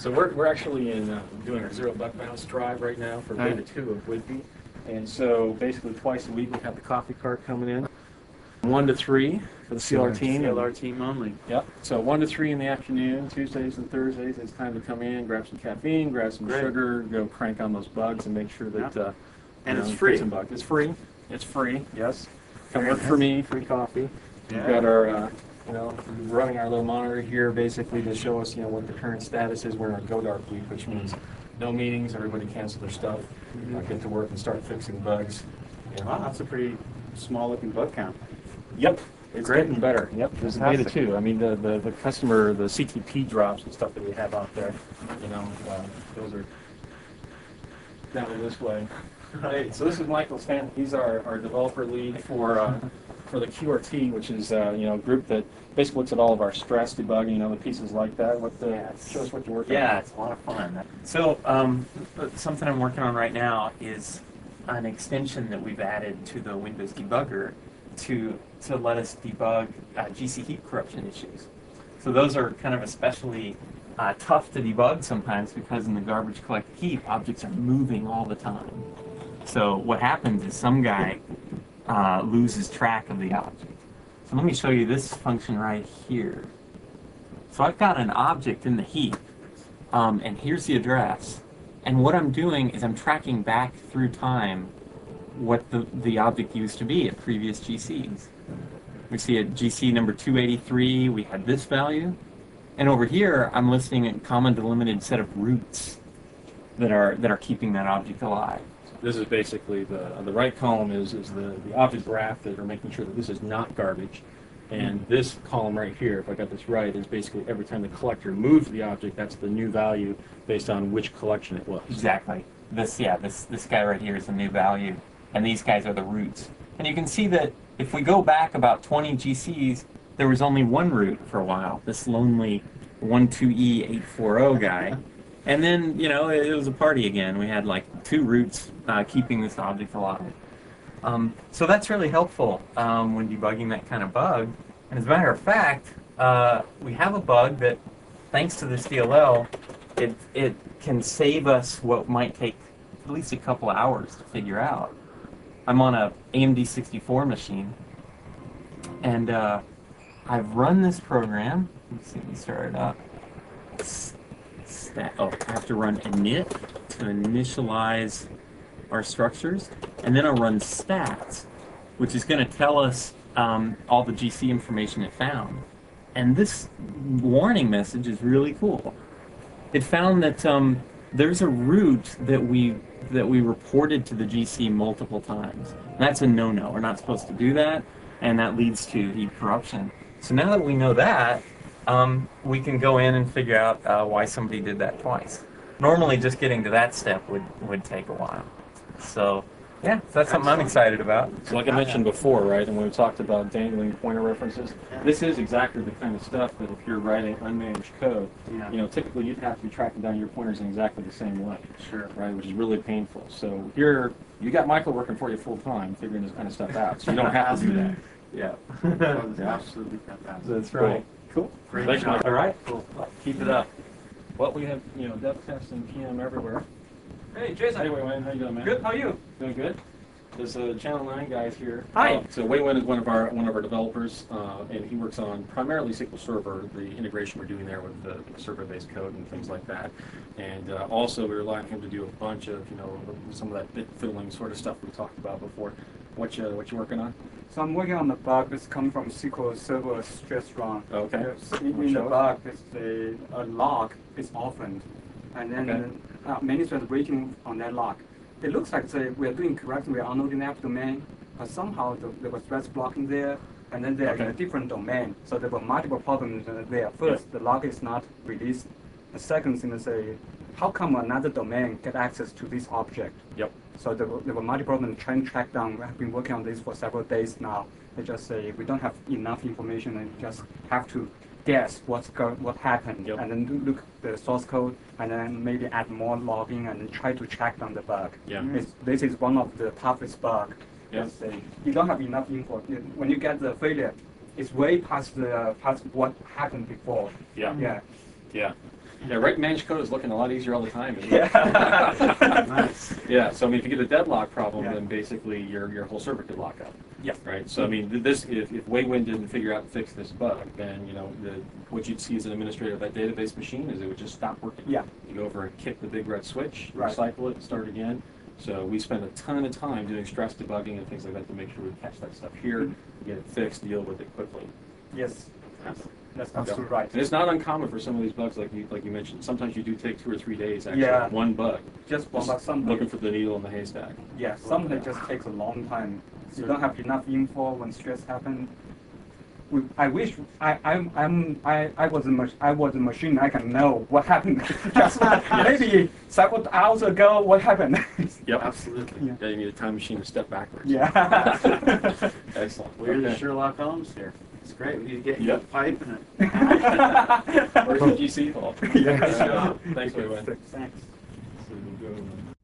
So we're actually in doing our $0 mouse drive right now for beta 2 of Whidbey. And so basically twice a week we have the coffee cart coming in. 1 to 3 for the CLR team. CLR team only. Yep. So 1 to 3 in the afternoon, Tuesdays and Thursdays, it's time to come in, grab some caffeine, grab some sugar, go crank on those bugs and make sure that and it's free. It's free. It's free. Yes. Come work for me. Free coffee. Yeah. We've got our, you know, running our little monitor here basically to show us, you know, what the current status is. We're in our GoDart week, which means no meetings. Everybody cancel their stuff. Get to work and start fixing bugs. Yeah. Wow, that's a pretty small-looking bug count. Yep, it's getting better. Yep, there's beta too. I mean, the customer, the CTP drops and stuff that we have out there, you know, those are down this way. Right. So this is Michael Stanton. He's our developer lead for the QRT, which is you know, a group that basically looks at all of our stress debugging, you know, the pieces like that. What the show us what you're working on. Yeah, it's a lot of fun. So something I'm working on right now is an extension that we've added to the Windows debugger to let us debug GC heap corruption issues. So those are kind of especially tough to debug sometimes because in the garbage collect heap, objects are moving all the time. So what happens is some guy loses track of the object. So let me show you this function right here. So I've got an object in the heap, and here's the address. And what I'm doing is I'm tracking back through time what the object used to be at previous GCs. We see at GC number 283, we had this value. And over here, I'm listing a common delimited set of roots that are keeping that object alive. This is basically the right column is the object graph that are making sure that this is not garbage. And this column right here, if I got this right, is basically every time the collector moves the object, that's the new value based on which collection it was. Exactly. This, yeah, this guy right here is the new value. And these guys are the roots. And you can see that if we go back about 20 GCs, there was only one root for a while, this lonely 12E840 guy. And then, you know, it was a party again. We had like 2 roots keeping this object alive. So that's really helpful when debugging that kind of bug. And as a matter of fact, we have a bug that, thanks to this DLL, it can save us what might take at least a couple hours to figure out. I'm on a AMD64 machine, and I've run this program. Let me see if we start it up. Oh, I have to run init to initialize our structures, and then I'll run stats, which is going to tell us all the GC information it found. And this warning message is really cool. It found that there's a root that we reported to the GC multiple times. And that's a no-no. We're not supposed to do that, and that leads to heap corruption. So now that we know that, we can go in and figure out why somebody did that twice. Normally, just getting to that step would take a while. So, yeah, so that's something I'm excited about. So like I mentioned before, right, and when we talked about dangling pointer references, this is exactly the kind of stuff that if you're writing unmanaged code, you know, typically you'd have to be tracking down your pointers in exactly the same way, right, which is really painful. So here, you got Michael working for you full time, figuring this kind of stuff out, so you don't have to do that. Absolutely fantastic. That's right. Cool. Great. Thanks, Michael. All right. Cool. Keep it up. Well, we have, you know, dev tests and PM everywhere. Hey, Jason. Hey, Weiwen. How you doing, man? Good. How are you? Doing good. There's a Channel 9 guys here. Hi. So Weiwen is one of our developers, and he works on primarily SQL Server, the integration we're doing there with the server-based code and things like that. And also, we rely on him to do a bunch of, you know, some of that bit fiddling sort of stuff we talked about before. What you working on? So I'm working on the bug that's come from SQL Server stress run. Okay. In the bug, a log is orphaned, and then management is waiting on that log. It looks like we are doing correctly, we are unloading the app domain, but somehow there was stress blocking there, and then they are in a different domain. So there were multiple problems there. First, the log is not released. The second thing is, how come another domain get access to this object? Yep. So there were multiple problems trying to track down. We have been working on this for several days now. They just say we don't have enough information and just have to guess what happened, and then look at the source code, and then maybe add more logging and then try to track down the bug. Yeah. This is one of the toughest bugs. Yes. You don't have enough info. When you get the failure, it's way past what happened before. Yeah. Yeah. Yeah, writing managed code is looking a lot easier all the time. Isn't it? Yeah. Nice. Yeah. So I mean, if you get a deadlock problem, then basically your whole server could lock up. Yeah. Right. So I mean, this if Weiwen didn't figure out and fix this bug, then you know what you'd see as an administrator of that database machine is it would just stop working. Yeah. You go over and kick the big red switch, recycle it, and start again. So we spend a ton of time doing stress debugging and things like that to make sure we catch that stuff here, get it fixed, deal with it quickly. Yes. That's absolutely right. And it's not uncommon for some of these bugs, like you mentioned. Sometimes you do take 2 or 3 days actually. Yeah. One bug. Just one bug. Some looking for the needle in the haystack. Yeah. Some that just takes a long time. So you don't have enough info when stress happens. I was a machine. I can know what happened. Just maybe several hours ago. What happened? Yep, absolutely. Yeah. You need a time machine to step backwards. Yeah. Excellent. We're the Sherlock Holmes here. It's great. We need to get you a pipe and a GC hall. Thanks, everyone. Thanks.